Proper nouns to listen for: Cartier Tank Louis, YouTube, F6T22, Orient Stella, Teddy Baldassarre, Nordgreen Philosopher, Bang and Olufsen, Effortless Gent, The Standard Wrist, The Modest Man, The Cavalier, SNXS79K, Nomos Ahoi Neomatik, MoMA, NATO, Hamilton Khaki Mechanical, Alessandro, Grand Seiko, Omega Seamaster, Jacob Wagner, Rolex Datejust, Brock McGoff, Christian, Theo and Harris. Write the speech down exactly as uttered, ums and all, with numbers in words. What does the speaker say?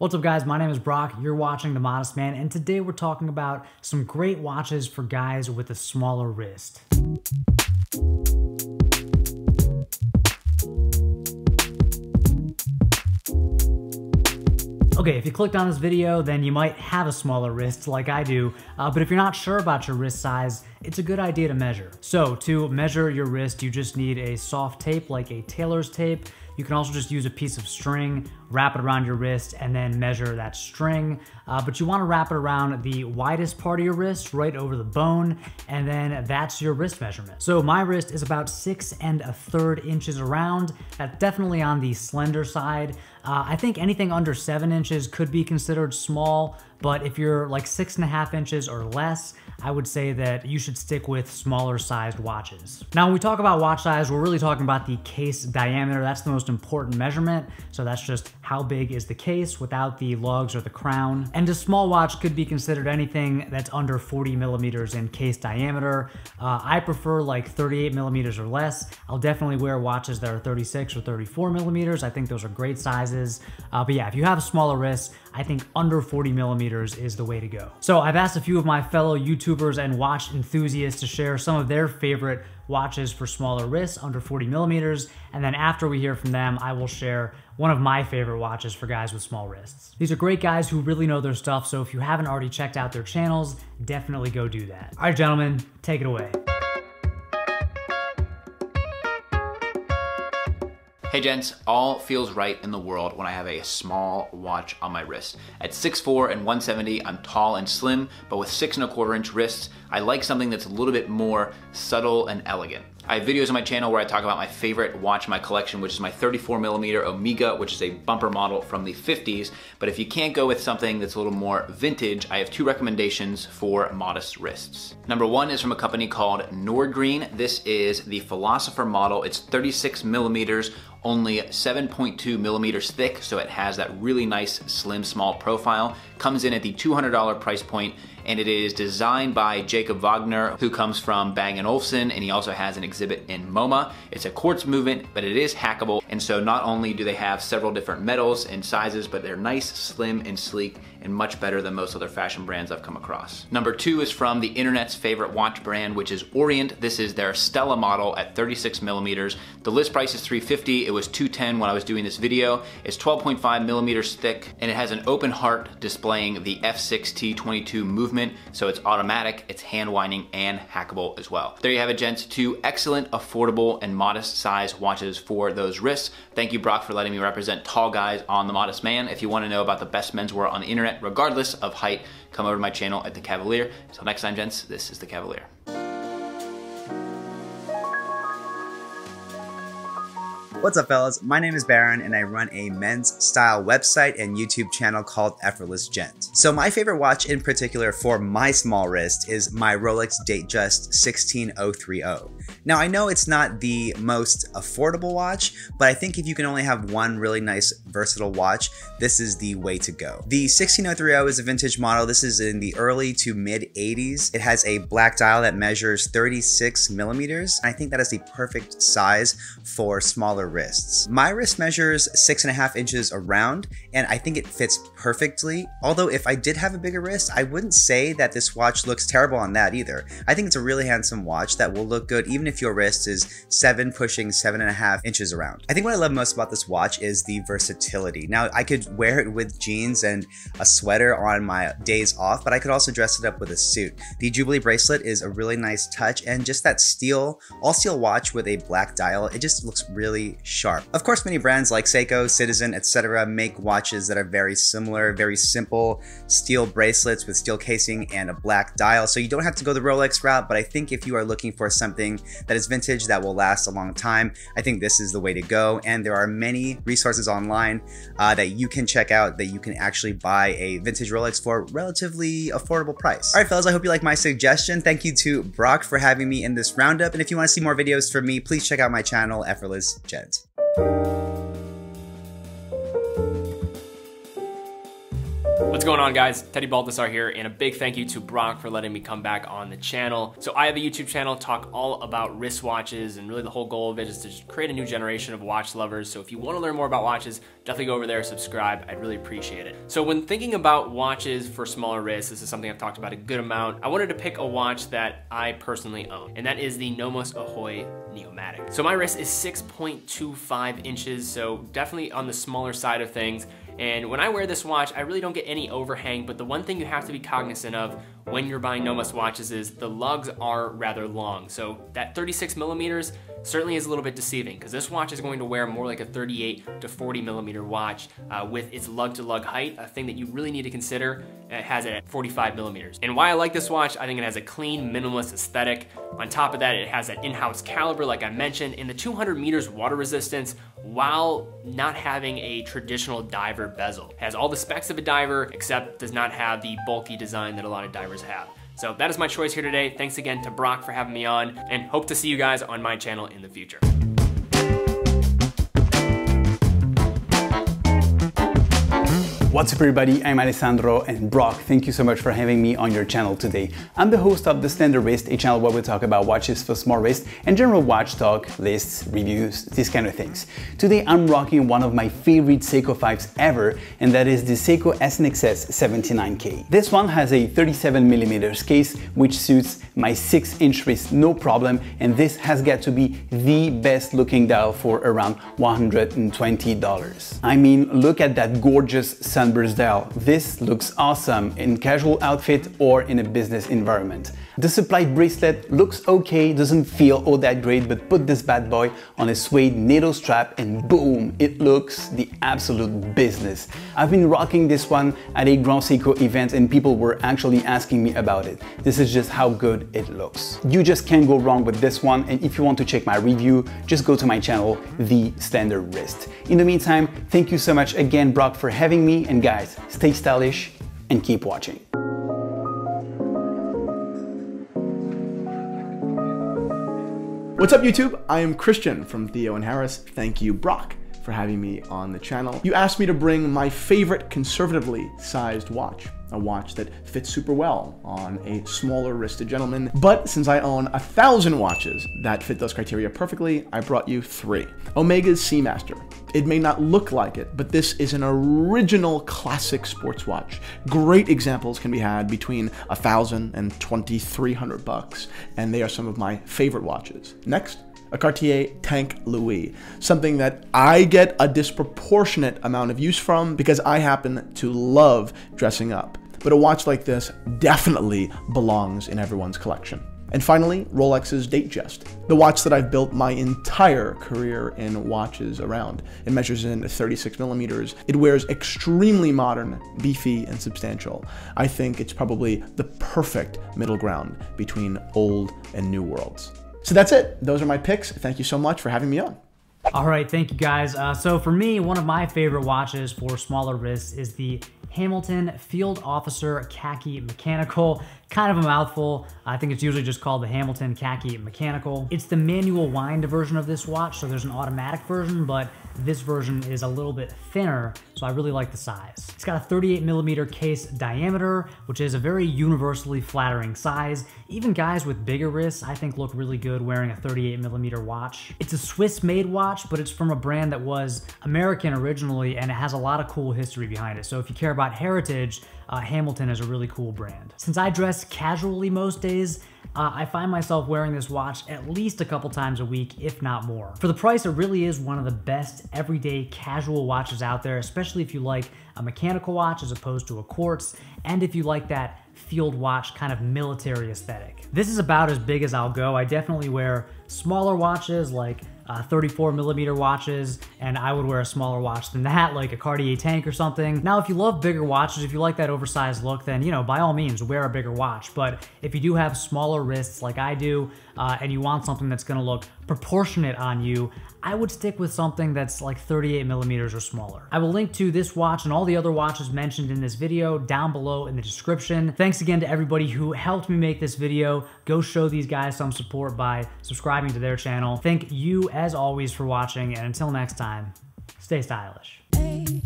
What's up guys, my name is Brock, you're watching The Modest Man, and today we're talking about some great watches for guys with a smaller wrist. Okay, if you clicked on this video, then you might have a smaller wrist like I do, uh, but if you're not sure about your wrist size, it's a good idea to measure. So to measure your wrist, you just need a soft tape like a tailor's tape. You can also just use a piece of string, wrap it around your wrist, and then measure that string. Uh, but you wanna wrap it around the widest part of your wrist, right over the bone, and then that's your wrist measurement. So my wrist is about six and a third inches around. That's definitely on the slender side. Uh, I think anything under seven inches could be considered small, but if you're like six and a half inches or less, I would say that you should stick with smaller sized watches. Now, when we talk about watch size, we're really talking about the case diameter. That's the most important measurement. So that's just how big is the case without the lugs or the crown. And a small watch could be considered anything that's under forty millimeters in case diameter. Uh, I prefer like thirty-eight millimeters or less. I'll definitely wear watches that are thirty-six or thirty-four millimeters. I think those are great sizes. Uh, but yeah, if you have smaller wrists, I think under forty millimeters is the way to go. So I've asked a few of my fellow YouTubers and watch enthusiasts to share some of their favorite watches for smaller wrists under forty millimeters. And then after we hear from them, I will share one of my favorite watches for guys with small wrists. These are great guys who really know their stuff. So if you haven't already checked out their channels, definitely go do that. All right, gentlemen, take it away. Hey gents, all feels right in the world when I have a small watch on my wrist. At six foot four and one seventy, I'm tall and slim, but with six and a quarter inch wrists, I like something that's a little bit more subtle and elegant. I have videos on my channel where I talk about my favorite watch in my collection, which is my thirty-four millimeter Omega, which is a bumper model from the fifties. But if you can't go with something that's a little more vintage, I have two recommendations for modest wrists. Number one is from a company called Nordgreen. This is the Philosopher model. It's thirty-six millimeters, only seven point two millimeters thick, so it has that really nice, slim, small profile. Comes in at the two hundred dollar price point, and it is designed by Jacob Wagner, who comes from Bang and Olufsen, and he also has an exhibit in MoMA. It's a quartz movement, but it is hackable, and so not only do they have several different metals and sizes, but they're nice, slim, and sleek, and much better than most other fashion brands I've come across. Number two is from the internet's favorite watch brand, which is Orient. This is their Stella model at thirty-six millimeters. The list price is three hundred fifty dollars. It was two hundred ten dollars when I was doing this video. It's twelve point five millimeters thick, and it has an open heart displaying the F six T twenty-two movement, so it's automatic, it's hand winding, and hackable as well. There you have it, gents. Two excellent, affordable, and modest size watches for those wrists. Thank you, Brock, for letting me represent tall guys on The Modest Man. If you want to know about the best menswear on the internet, regardless of height, come over to my channel at The Cavalier. Until next time, gents, this is The Cavalier. What's up, fellas? My name is Baron, and I run a men's style website and YouTube channel called Effortless Gent. So my favorite watch in particular for my small wrist is my Rolex Datejust one six oh three oh. Now, I know it's not the most affordable watch, but I think if you can only have one really nice versatile watch, this is the way to go. The one six oh three oh is a vintage model. This is in the early to mid eighties. It has a black dial that measures thirty-six millimeters. I think that is the perfect size for smaller wrists. My wrist measures six and a half inches around, and I think it fits perfectly. Although if I did have a bigger wrist, I wouldn't say that this watch looks terrible on that either. I think it's a really handsome watch that will look good even if your wrist is seven pushing seven and a half inches around. I think what I love most about this watch is the versatility. Now, I could wear it with jeans and a sweater on my days off, but I could also dress it up with a suit. The Jubilee bracelet is a really nice touch, and just that steel, all steel watch with a black dial, it just looks really sharp. Of course, many brands like Seiko, Citizen, et cetera make watches that are very similar, very simple steel bracelets with steel casing and a black dial. So you don't have to go the Rolex route, but I think if you are looking for something that is vintage that will last a long time, I think this is the way to go. And there are many resources online uh, that you can check out that you can actually buy a vintage Rolex for a relatively affordable price. All right, fellas, I hope you like my suggestion. Thank you to Brock for having me in this roundup. And if you want to see more videos from me, please check out my channel, Effortless Gent. Thank you. What's going on, guys? Teddy Baldassarre here, and a big thank you to Brock for letting me come back on the channel. So I have a YouTube channel, talk all about wristwatches, and really the whole goal of it is to just create a new generation of watch lovers. So if you want to learn more about watches, definitely go over there, subscribe. I'd really appreciate it. So when thinking about watches for smaller wrists, this is something I've talked about a good amount. I wanted to pick a watch that I personally own, and that is the Nomos Ahoi Neomatik. So my wrist is six point two five inches, so definitely on the smaller side of things. And when I wear this watch, I really don't get any overhang, but the one thing you have to be cognizant of when you're buying Nomos watches is the lugs are rather long. So that thirty-six millimeters certainly is a little bit deceiving, because this watch is going to wear more like a thirty-eight to forty millimeter watch uh, with its lug to lug height, a thing that you really need to consider. It has it at forty-five millimeters. And why I like this watch, I think it has a clean, minimalist aesthetic. On top of that, it has that in-house caliber, like I mentioned, and the two hundred meters water resistance, while not having a traditional diver bezel. It has all the specs of a diver, except does not have the bulky design that a lot of divers have. So that is my choice here today. Thanks again to Brock for having me on, and hope to see you guys on my channel in the future. What's up, everybody? I'm Alessandro, and Brock, thank you so much for having me on your channel today. I'm the host of The Standard Wrist, a channel where we talk about watches for small wrists and general watch talk, lists, reviews, these kind of things. Today I'm rocking one of my favorite Seiko fives ever, and that is the Seiko S N X S seventy-nine K. This one has a thirty-seven millimeter case, which suits my six inch wrist no problem, and this has got to be the best looking dial for around one hundred twenty dollars. I mean, look at that gorgeous sun Sunburst dial. This looks awesome in casual outfit or in a business environment. The supplied bracelet looks okay, doesn't feel all that great, but put this bad boy on a suede NATO strap and boom, it looks the absolute business. I've been rocking this one at a Grand Seiko event and people were actually asking me about it. This is just how good it looks. You just can't go wrong with this one, and if you want to check my review, just go to my channel, The Standard Wrist. In the meantime, thank you so much again, Brock, for having me. And guys, stay stylish and keep watching. What's up, YouTube? I am Christian from Theo and Harris. Thank you, Brock, for having me on the channel. You asked me to bring my favorite conservatively sized watch, a watch that fits super well on a smaller wristed gentleman. But since I own a thousand watches that fit those criteria perfectly, I brought you three. Omega's Seamaster. It may not look like it, but this is an original classic sports watch. Great examples can be had between a thousand and twenty-three hundred bucks, and they are some of my favorite watches. Next, a Cartier Tank Louis, something that I get a disproportionate amount of use from because I happen to love dressing up. But a watch like this definitely belongs in everyone's collection. And finally, Rolex's Datejust, the watch that I've built my entire career in watches around. It measures in thirty-six millimeters. It wears extremely modern, beefy, and substantial. I think it's probably the perfect middle ground between old and new worlds. So that's it. Those are my picks. Thank you so much for having me on. All right, thank you guys. Uh, so for me, one of my favorite watches for smaller wrists is the Hamilton Field Officer Khaki Mechanical. Kind of a mouthful. I think it's usually just called the Hamilton Khaki Mechanical. It's the manual wind version of this watch, so there's an automatic version, but this version is a little bit thinner, so I really like the size. It's got a thirty-eight millimeter case diameter, which is a very universally flattering size. Even guys with bigger wrists, I think, look really good wearing a thirty-eight millimeter watch. It's a Swiss-made watch, but it's from a brand that was American originally, and it has a lot of cool history behind it. So if you care about heritage, uh, Hamilton is a really cool brand. Since I dress casually most days, Uh, I find myself wearing this watch at least a couple times a week, if not more. For the price, it really is one of the best everyday casual watches out there, especially if you like a mechanical watch as opposed to a quartz, and if you like that field watch kind of military aesthetic. This is about as big as I'll go. I definitely wear smaller watches like Uh, thirty-four millimeter watches, and I would wear a smaller watch than that, like a Cartier Tank or something. Now, if you love bigger watches, if you like that oversized look, then, you know, by all means, wear a bigger watch. But if you do have smaller wrists like I do, uh, and you want something that's gonna look proportionate on you, I would stick with something that's like thirty-eight millimeters or smaller. I will link to this watch and all the other watches mentioned in this video down below in the description. Thanks again to everybody who helped me make this video. Go show these guys some support by subscribing to their channel. Thank you, as always, for watching, and until next time, stay stylish.